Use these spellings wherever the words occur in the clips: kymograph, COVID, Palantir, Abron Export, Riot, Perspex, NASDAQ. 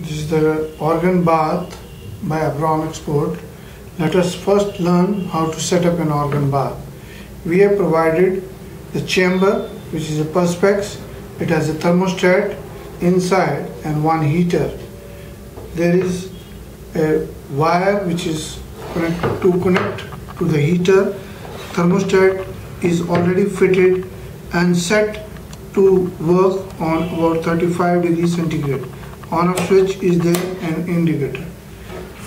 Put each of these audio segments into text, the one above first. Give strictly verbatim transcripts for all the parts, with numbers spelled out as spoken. This is the organ bath by Abron Export. Let us first learn how to set up an organ bath. We have provided the chamber, which is a Perspex. It has a thermostat inside and one heater. There is a wire which is connect to connect to the heater. Thermostat is already fitted and set to work on about thirty-five degrees centigrade. On off switch is there an indicator.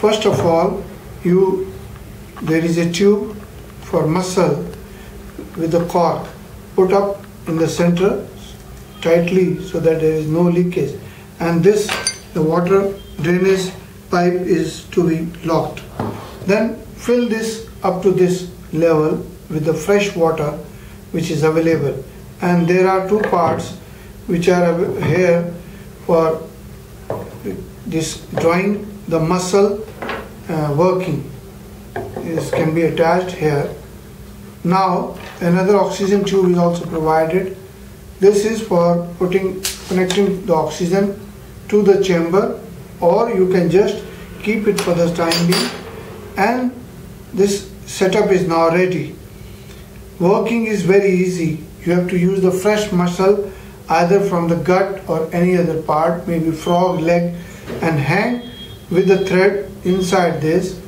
First of all, you there is a tube for muscle with a cork put up in the center tightly so that there is no leakage, and this the water drainage pipe is to be locked. Then fill this up to this level with the fresh water which is available, and there are two parts which are here for this drawing the muscle uh, working. This can be attached here. Now another oxygen tube is also provided. This is for putting connecting the oxygen to the chamber, or you can just keep it for the time being. And this setup is now ready. Working is very easy. You have to use the fresh muscle either from the gut or any other part, maybe frog leg, and hang with the thread inside this,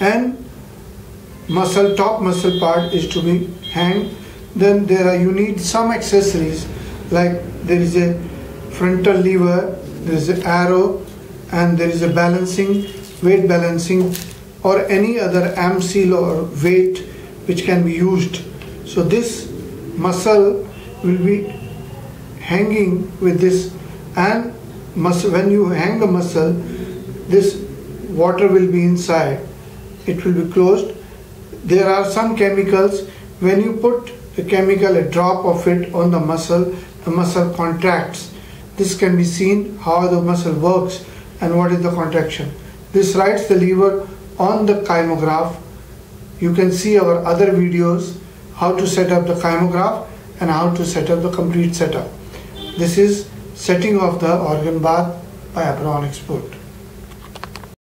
and muscle top muscle part is to be hanged. Then there are you need some accessories, like there is a frontal lever, there is an arrow, and there is a balancing weight balancing or any other arm seal or weight which can be used. So this muscle will be hanging with this, and muscle, when you hang the muscle, this water will be inside. It will be closed. There are some chemicals. When you put a chemical, a drop of it on the muscle, the muscle contracts. This can be seen how the muscle works and what is the contraction. This rides the lever on the kymograph. You can see our other videos how to set up the kymograph and how to set up the complete setup. This is setting of the organ bath by Abron Export.